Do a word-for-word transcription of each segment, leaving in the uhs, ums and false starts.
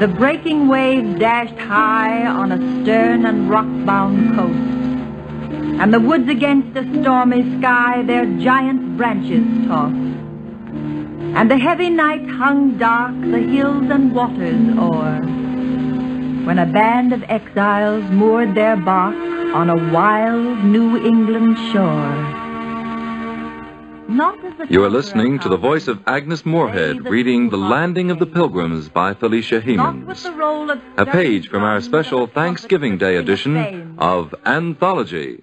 The breaking waves dashed high on a stern and rock-bound coast, and the woods against a stormy sky their giant branches tossed. And the heavy night hung dark the hills and waters o'er, when a band of exiles moored their bark on a wild New England shore. You are listening to the voice of Agnes Moorhead reading The Landing of the Pilgrims by Felicia Hemans, a page from our special Thanksgiving Day edition of Anthology.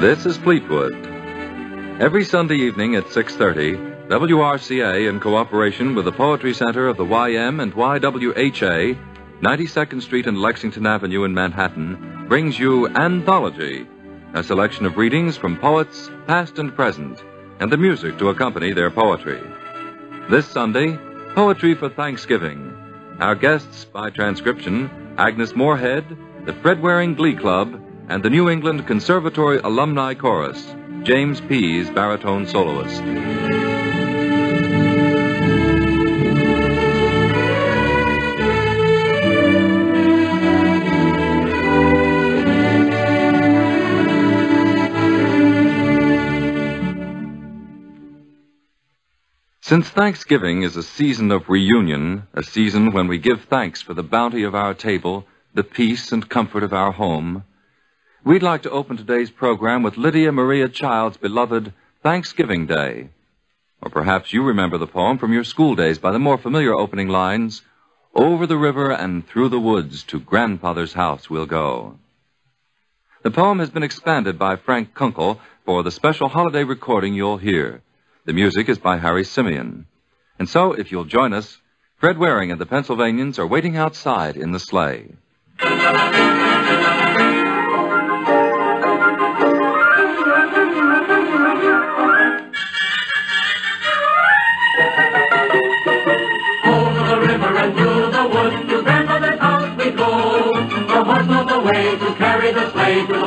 This is Fleetwood. Every Sunday evening at six thirty, W R C A, in cooperation with the Poetry Center of the Y M and Y W H A, ninety-second Street and Lexington Avenue in Manhattan, brings you Anthology, a selection of readings from poets past and present, and the music to accompany their poetry. This Sunday, Poetry for Thanksgiving. Our guests, by transcription, Agnes Moorhead, the Fred Waring Glee Club, and the New England Conservatory Alumni Chorus, James Pease, baritone soloist. Since Thanksgiving is a season of reunion, a season when we give thanks for the bounty of our table, the peace and comfort of our home, we'd like to open today's program with Lydia Maria Child's beloved Thanksgiving Day. Or perhaps you remember the poem from your school days by the more familiar opening lines, "Over the river and through the woods to grandfather's house we'll go." The poem has been expanded by Frank Kunkel for the special holiday recording you'll hear. The music is by Harry Simeon. And so, if you'll join us, Fred Waring and the Pennsylvanians are waiting outside in the sleigh.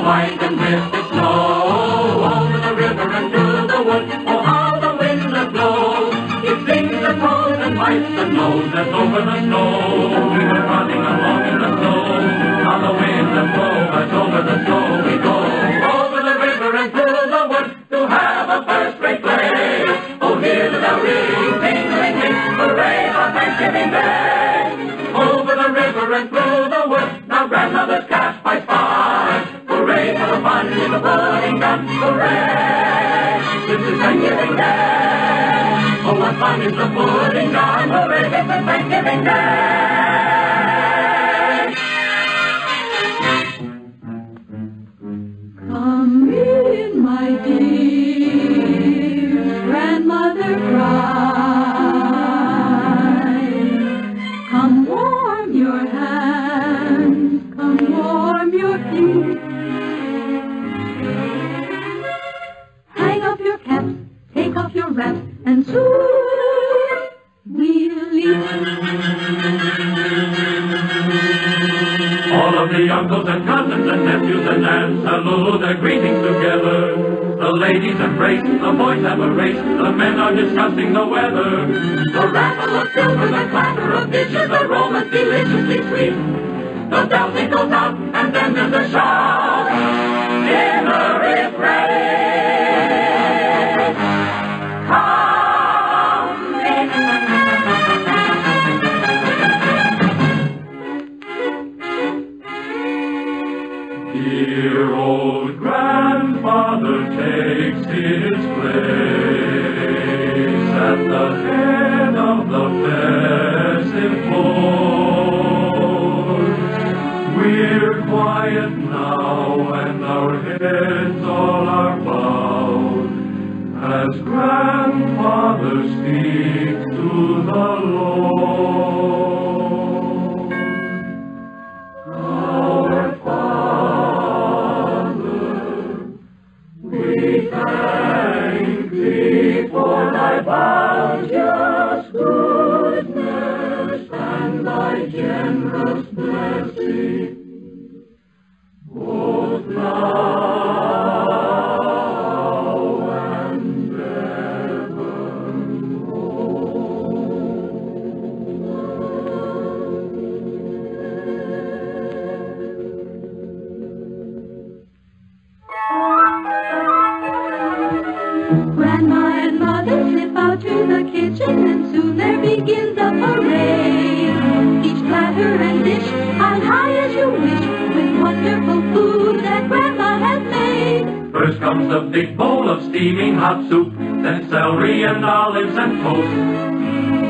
Wind and with the snow, over the river and through the wood, oh how the winds that blow, it sings and holds and wipes the nose that's over the snow. We were running along in the snow, on the winds that blow, but over the snow we go, over the river and through the wood, to have a first-rate play. Oh hear the bell ring, ding, ding, ding, hooray on Thanksgiving Day. Over the river and through the wood, now grandmother's cast by spy. Hooray for the fun in the pudding gun, hooray! This is Thanksgiving Day. Oh, what fun is the pudding gun, hooray! This is Thanksgiving Day. Come in, my dear, grandmother cries. Come warm your hands, come warm your feet. Take off your wrap, and soon we'll eat. All of the uncles and cousins and nephews and aunts hello their greetings together. The ladies embrace, the boys have a race, the men are discussing the weather. The rattle of silver, the clatter of dishes, the aroma's deliciously sweet. The bell tinkles out, and then there's a shout. Dinner is ready. Dear old grandfather takes his place at the head of the festive board. We're quiet now and our heads all are grandfather speaks to the Lord. Our Father, we thank Thee for Thy bounteous goodness and Thy generous mercy, both now and evermore. Grandma and Mother slip out to the kitchen, and soon there begins a parade. Each platter and dish on high as you wish, wonderful food that Grandma has made. First comes a big bowl of steaming hot soup, then celery and olives and toast.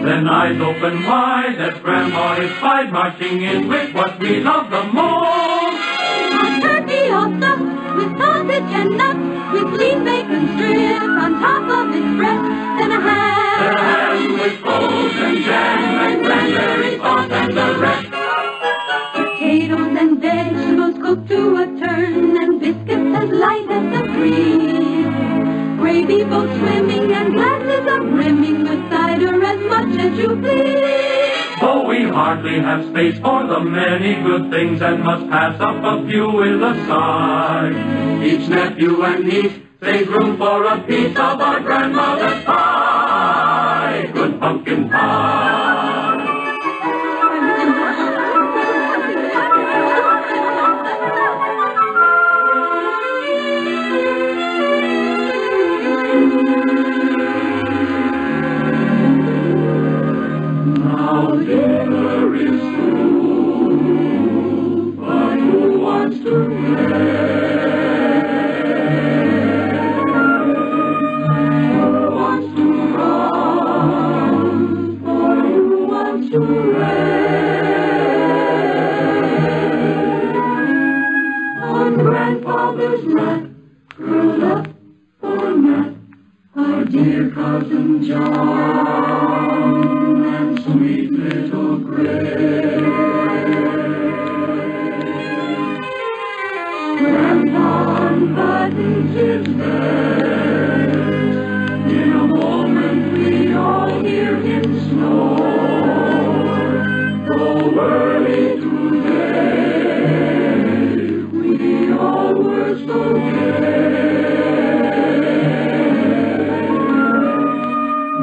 Then eyes open wide as Grandma is spied marching in with what we love the most. A turkey all stuffed with sausage and nuts, with lean bacon strips on top of its breast, then a ham. Then a ham with rolls and jam and cranberry sauce and the rest. Potatoes and vegetables cooked to a turn, and biscuits as light as the breeze. Gravy both swimming and glasses of brimming with cider as much as you please. Though we hardly have space for the many good things, and must pass up a few with a sigh, each nephew and niece saves room for a piece of our grandmother's pie. Good pumpkin pie. Now dinner is through, but who wants to play? Who wants to run, or who wants to rain? On Grandfather's lap, curled up or not, our dear cousin John. Sweet little gray Grandpa unbuttons his vest. In a moment we all hear him snore. Though early today, we all were so gay.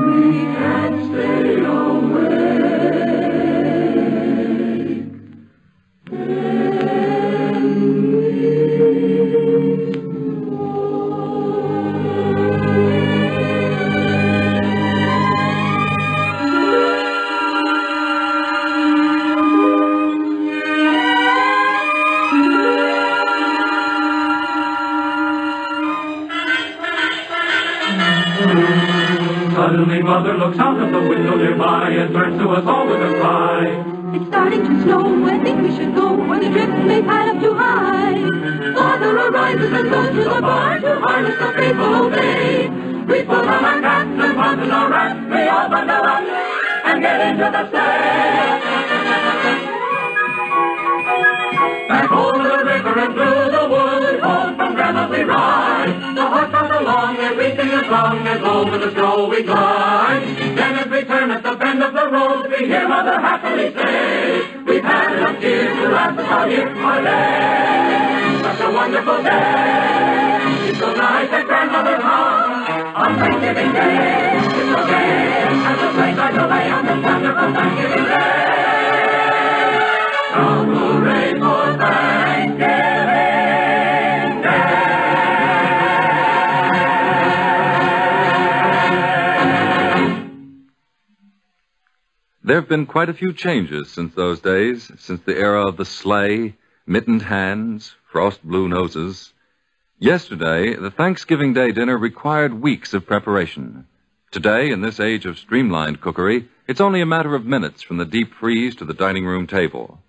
We can't stay away. Suddenly Mother looks out of the window nearby and turns to us all with a cry. It's starting to snow, I think we should go, or the drift may pile up too high. Father arises and goes to the bar to harness the faithful old bay. We pull on our caps and pop in our wraps, we all bundle up and get into the sleigh. Back over the river and through the wood, home from Grandma's we ride. The horse runs along and we sing a song and over the snow we glide. Then as we turn at the bend of the road, we hear Mother happily say, we've had enough cheer to last us all year. Our day, such a wonderful day. It's so nice that Grandmother's home on Thanksgiving Day. It's so gay at the place I go lay on this wonderful Thanksgiving Day. So hooray for Thanksgiving. There have been quite a few changes since those days, since the era of the sleigh, mittened hands, frost-blue noses. Yesterday, the Thanksgiving Day dinner required weeks of preparation. Today, in this age of streamlined cookery, it's only a matter of minutes from the deep freeze to the dining room table.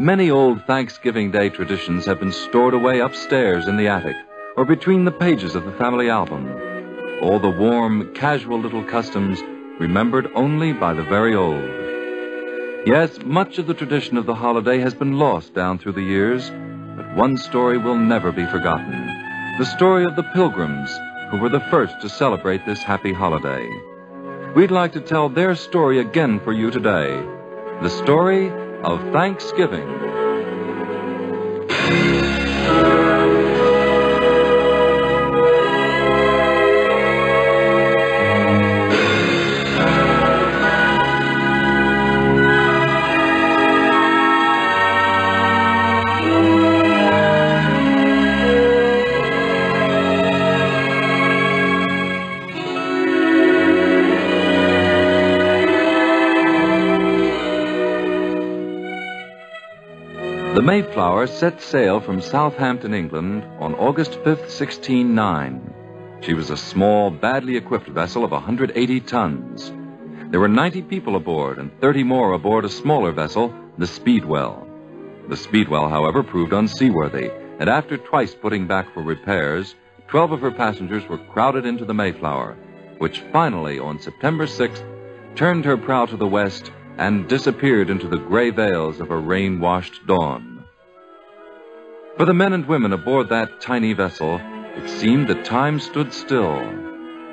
Many old Thanksgiving Day traditions have been stored away upstairs in the attic or between the pages of the family album. or the warm, casual little customs remembered only by the very old. Yes, much of the tradition of the holiday has been lost down through the years, but one story will never be forgotten. The story of the Pilgrims, who were the first to celebrate this happy holiday. We'd like to tell their story again for you today, the story of Thanksgiving. The Mayflower set sail from Southampton, England, on August fifth, sixteen oh nine. She was a small, badly equipped vessel of one hundred eighty tons. There were ninety people aboard and thirty more aboard a smaller vessel, the Speedwell. The Speedwell, however, proved unseaworthy, and after twice putting back for repairs, twelve of her passengers were crowded into the Mayflower, which finally, on September sixth, turned her prow to the west and disappeared into the gray veils of a rain-washed dawn. For the men and women aboard that tiny vessel, it seemed that time stood still.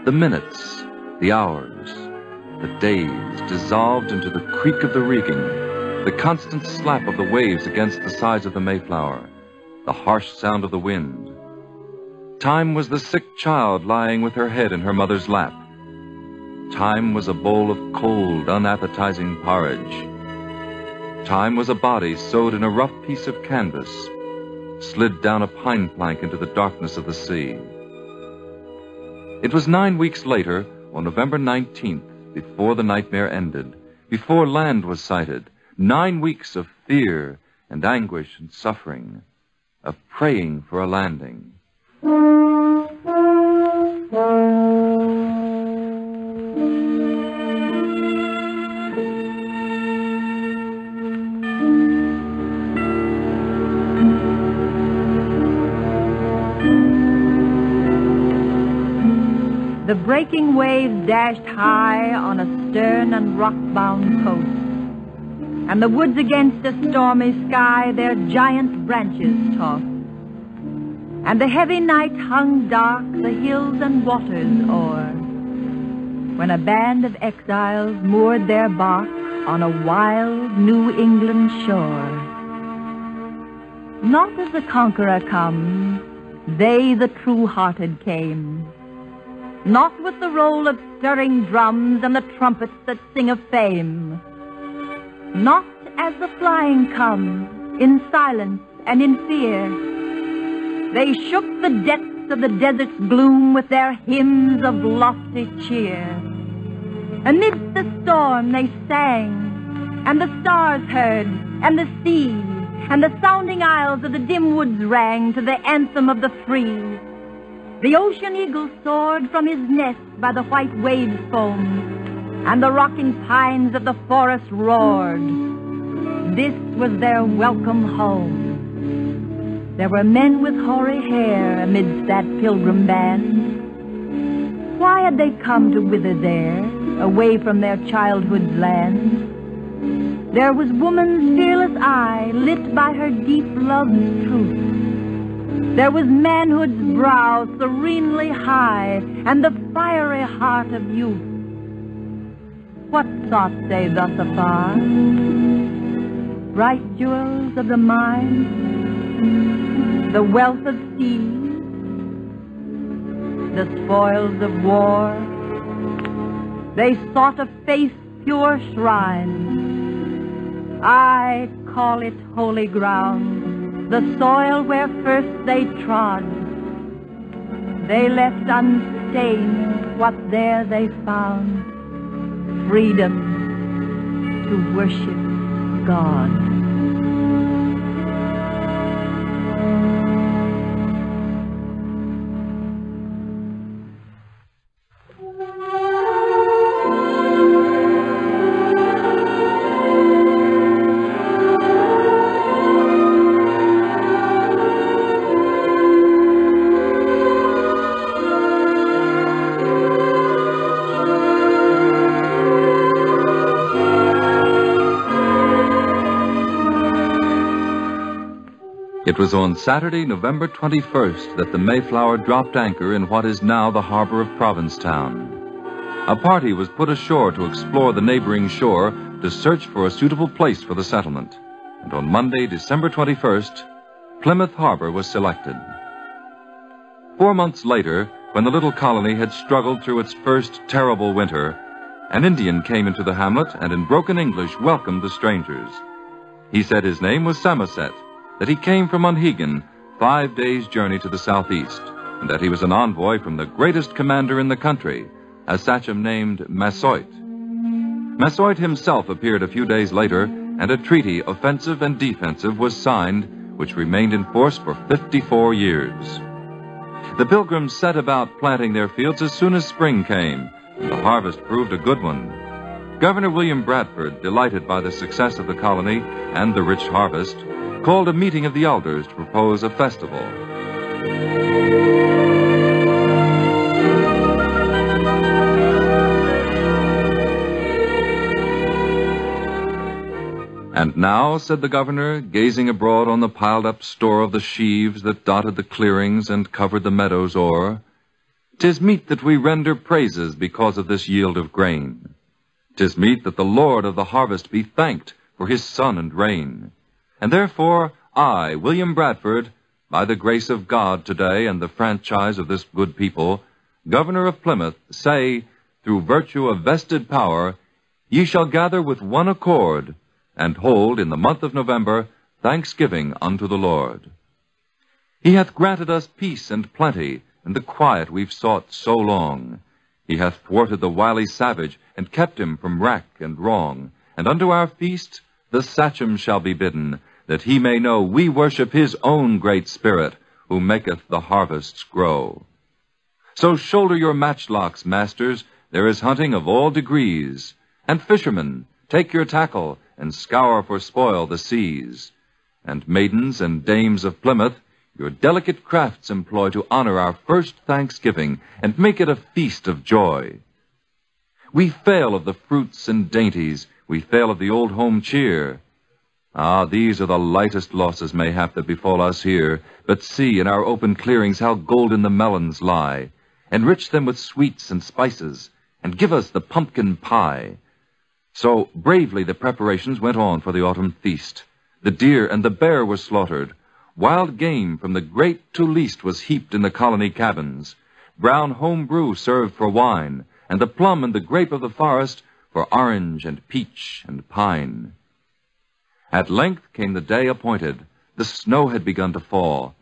The minutes, the hours, the days dissolved into the creak of the rigging, the constant slap of the waves against the sides of the Mayflower, the harsh sound of the wind. Time was the sick child lying with her head in her mother's lap. Time was a bowl of cold, unappetizing porridge. Time was a body sewed in a rough piece of canvas, slid down a pine plank into the darkness of the sea. It was nine weeks later, on November nineteenth, before the nightmare ended, before land was sighted, nine weeks of fear and anguish and suffering, of praying for a landing. The breaking waves dashed high on a stern and rock-bound coast, and the woods against a stormy sky their giant branches tossed. And the heavy night hung dark the hills and waters o'er, when a band of exiles moored their bark on a wild New England shore. Not as the conqueror comes, they the true-hearted came, not with the roll of stirring drums and the trumpets that sing of fame, not as the flying comes, in silence and in fear. They shook the depths of the desert's gloom with their hymns of lofty cheer. Amidst the storm they sang, and the stars heard, and the sea, and the sounding aisles of the dim woods rang to the anthem of the free. The ocean eagle soared from his nest by the white waves' foam, and the rocking pines of the forest roared. This was their welcome home. There were men with hoary hair amidst that pilgrim band. Why had they come to wither there, away from their childhood's land? There was woman's fearless eye, lit by her deep love's truth. There was manhood's brow serenely high, and the fiery heart of youth. What thought they thus afar? Bright jewels of the mine, the wealth of seas, the spoils of war. They sought a faith's pure shrine. I call it holy ground, the soil where first they trod. They left unstained what there they found, freedom to worship God. It was on Saturday, November twenty-first, that the Mayflower dropped anchor in what is now the harbor of Provincetown. A party was put ashore to explore the neighboring shore to search for a suitable place for the settlement. And on Monday, December twenty-first, Plymouth Harbor was selected. Four months later, when the little colony had struggled through its first terrible winter, an Indian came into the hamlet and in broken English welcomed the strangers. He said his name was Samoset, that he came from Monhegan, five days' journey to the southeast, and that he was an envoy from the greatest commander in the country, a sachem named Massasoit. Massasoit himself appeared a few days later, and a treaty, offensive and defensive, was signed, which remained in force for fifty-four years. The Pilgrims set about planting their fields as soon as spring came, and the harvest proved a good one. Governor William Bradford, delighted by the success of the colony and the rich harvest, called a meeting of the elders to propose a festival. And now, said the governor, gazing abroad on the piled-up store of the sheaves that dotted the clearings and covered the meadows o'er, "'Tis meet that we render praises because of this yield of grain. 'Tis meet that the Lord of the harvest be thanked for his sun and rain. And therefore I, William Bradford, by the grace of God today and the franchise of this good people, governor of Plymouth, say, through virtue of vested power, ye shall gather with one accord, and hold in the month of November thanksgiving unto the Lord. He hath granted us peace and plenty, and the quiet we've sought so long. He hath thwarted the wily savage, and kept him from rack and wrong, and unto our feast the sachem shall be bidden, that he may know we worship his own great spirit, who maketh the harvests grow. So shoulder your matchlocks, masters, there is hunting of all degrees, and fishermen, take your tackle, and scour for spoil the seas. And maidens and dames of Plymouth, your delicate crafts employ to honor our first thanksgiving, and make it a feast of joy. We fail of the fruits and dainties, we fail of the old home cheer. Ah, these are the lightest losses mayhap that befall us here, but see in our open clearings how golden the melons lie. Enrich them with sweets and spices, and give us the pumpkin pie." So bravely the preparations went on for the autumn feast. The deer and the bear were slaughtered. Wild game from the great to least was heaped in the colony cabins. Brown home brew served for wine, and the plum and the grape of the forest for orange and peach and pine. At length came the day appointed. The snow had begun to fall,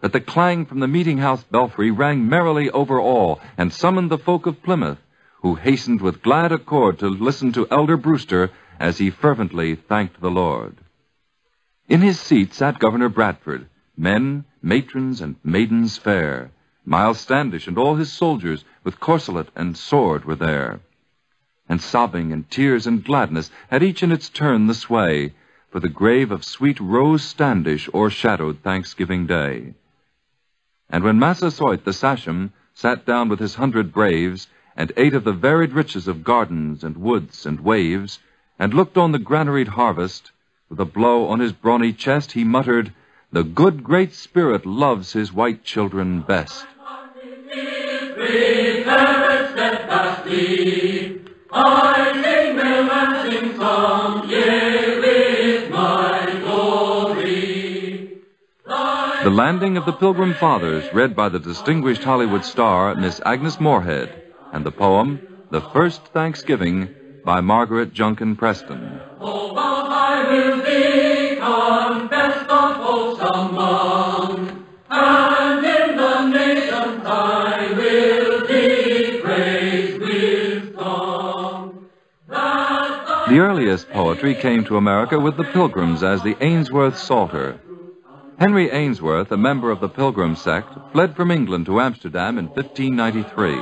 but the clang from the meeting-house belfry rang merrily over all, and summoned the folk of Plymouth, who hastened with glad accord to listen to Elder Brewster as he fervently thanked the Lord. In his seat sat Governor Bradford, men, matrons, and maidens fair. Miles Standish and all his soldiers with corselet and sword were there. And sobbing and tears and gladness had each in its turn the sway, for the grave of sweet Rose Standish o'ershadowed Thanksgiving Day. And when Massasoit the sachem sat down with his hundred braves, and ate of the varied riches of gardens and woods and waves, and looked on the granaried harvest, with a blow on his brawny chest, he muttered, "The good great spirit loves his white children best." The Landing of the Pilgrim Fathers, read by the distinguished Hollywood star, Miss Agnes Moorhead, and the poem, The First Thanksgiving, by Margaret Junkin Preston. Oh, well, I will thee confess the wholesome wrong, and in the nation's I will thee praise with song. The earliest poetry came to America with the Pilgrims as the Ainsworth Psalter. Henry Ainsworth, a member of the Pilgrim sect, fled from England to Amsterdam in fifteen ninety-three.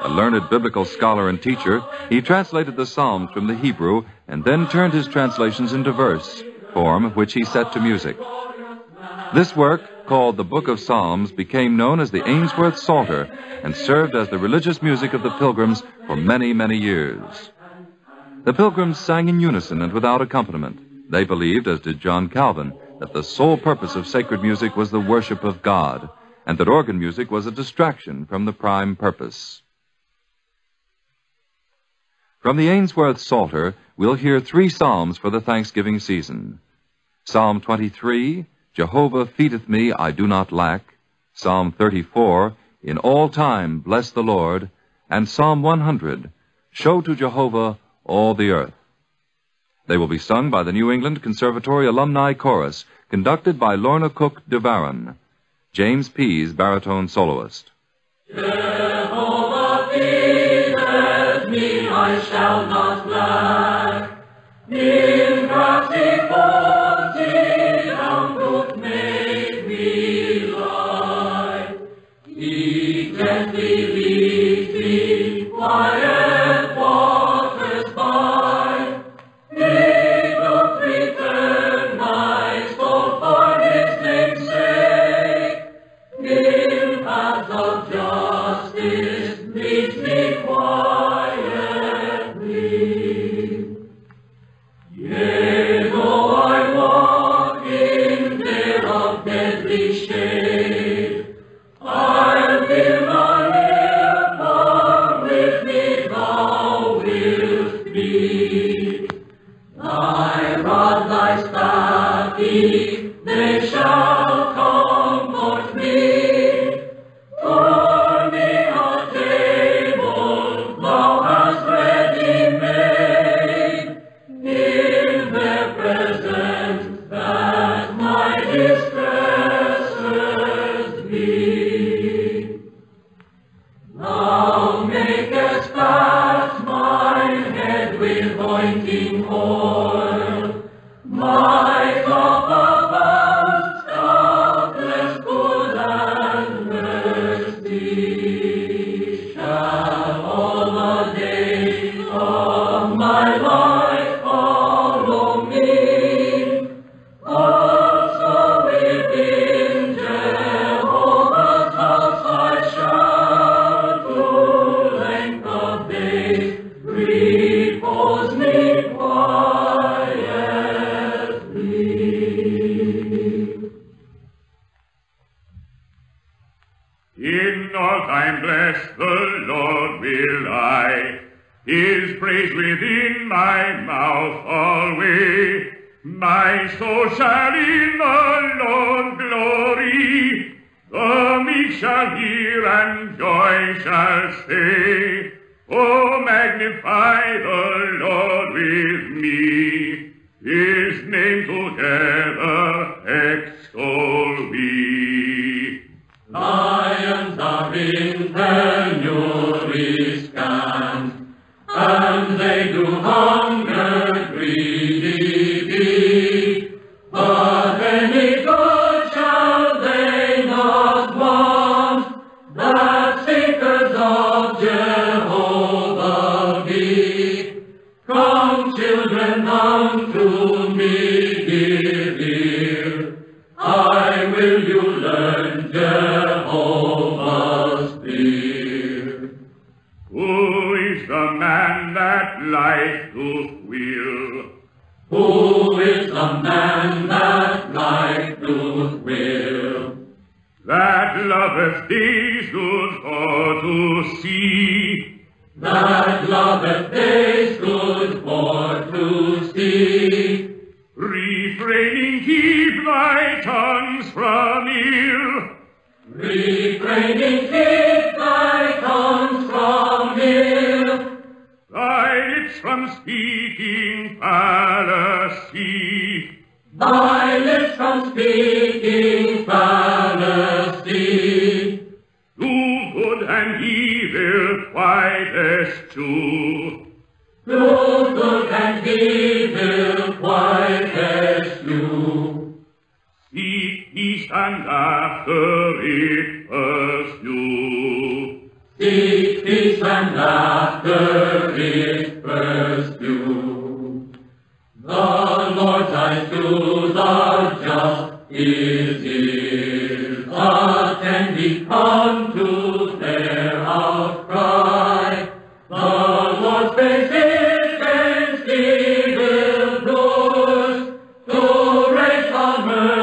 A learned biblical scholar and teacher, he translated the Psalms from the Hebrew and then turned his translations into verse form, which he set to music. This work, called the Book of Psalms, became known as the Ainsworth Psalter and served as the religious music of the Pilgrims for many, many years. The Pilgrims sang in unison and without accompaniment. They believed, as did John Calvin, that the sole purpose of sacred music was the worship of God, and that organ music was a distraction from the prime purpose. From the Ainsworth Psalter, we'll hear three psalms for the Thanksgiving season. Psalm twenty-three, Jehovah feedeth me, I do not lack. Psalm thirty-four, In all time bless the Lord. And Psalm one hundred, Show to Jehovah all the earth. They will be sung by the New England Conservatory Alumni Chorus, conducted by Lorna Cook DeVaron, James Pease, baritone soloist. Jehovah feedeth me, I shall not lack. In grassy bounty thou dost make me lie. He gently leads me, quiet waters by. He doth return my soul for his name's sake. In paths of justice leads me quietly. Yea, though I walk in fear of deadly shade, I'll be thy help, for with me thou wilt be. Thy rod, thy staff, they shall comfort me. For me a table thou hast ready made, in their presence that my distresses be. Thou makest fast mine head with ointing oil, my cup abounds, countless good and mercy shall all the days of my life follow me. Also within Jehovah's house I shall full length of days repose me quietly. In all time bless the Lord will I, his praise within my mouth always. My soul shall in the Lord glory, the meek shall hear and joy shall say. Oh, magnify the Lord with me, his name together extol we. Lions are in their newly scanned, and they do hunger greedy be. But any good shall they not want, that seekers of Jehovah be. Come, children, unto me, give ear. I will you learn Jehovah's fear. Who is the man that life doth will? Who is the man that life doth will? That loveth days good for to see, that loveth days good for to see. Refraining keep thy tongues from ill, refraining keep thy tongues from ill, thy lips from speaking fallacy, thy lips from speaking fallacy. Do good and evil quite eschew, do good and evil quite eschew. Seek peace and after it pursue, seek peace and after it pursue. The Lord's eyes to the just is his, attending unto their outcry. The Lord's face is against evil doers, to raise on mercy.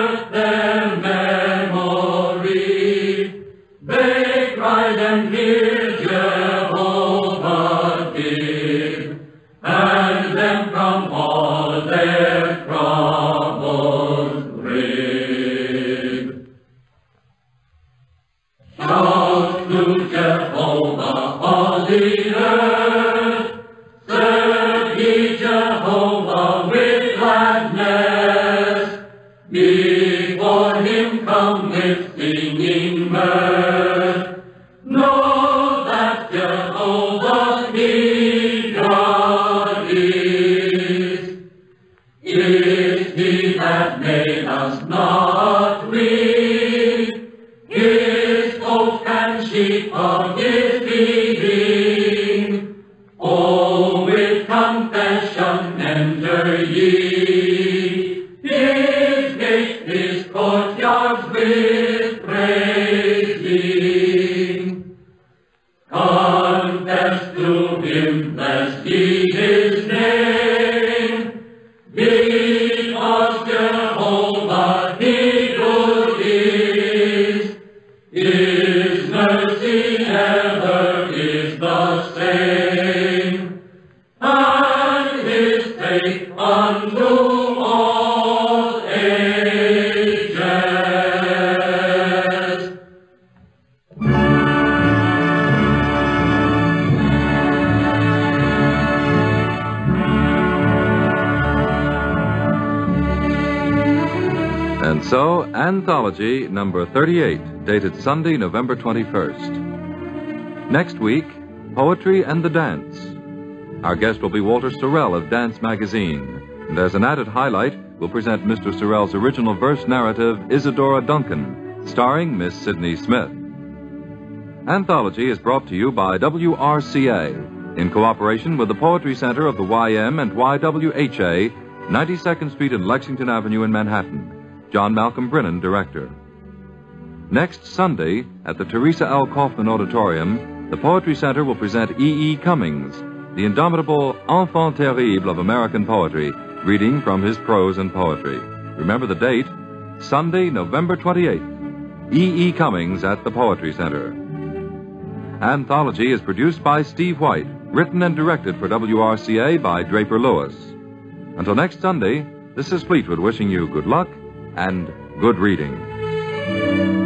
to him blessed be his name. Because Jehovah he good is, his mercy ever is the same, and his faith unto So, Anthology number thirty-eight, dated Sunday, November twenty-first. Next week, Poetry and the Dance. Our guest will be Walter Sorrell of Dance Magazine. And as an added highlight, we'll present Mister Sorrell's original verse narrative, Isadora Duncan, starring Miss Sydney Smith. Anthology is brought to you by W R C A, in cooperation with the Poetry Center of the Y M and Y W H A, ninety-second Street and Lexington Avenue in Manhattan. John Malcolm Brennan, director. Next Sunday, at the Teresa L. Kaufman Auditorium, the Poetry Center will present E E. Cummings, the indomitable enfant terrible of American poetry, reading from his prose and poetry. Remember the date, Sunday, November twenty-eighth, E E. Cummings at the Poetry Center. Anthology is produced by Steve White, written and directed for W R C A by Draper Lewis. Until next Sunday, this is Fleetwood wishing you good luck and good reading.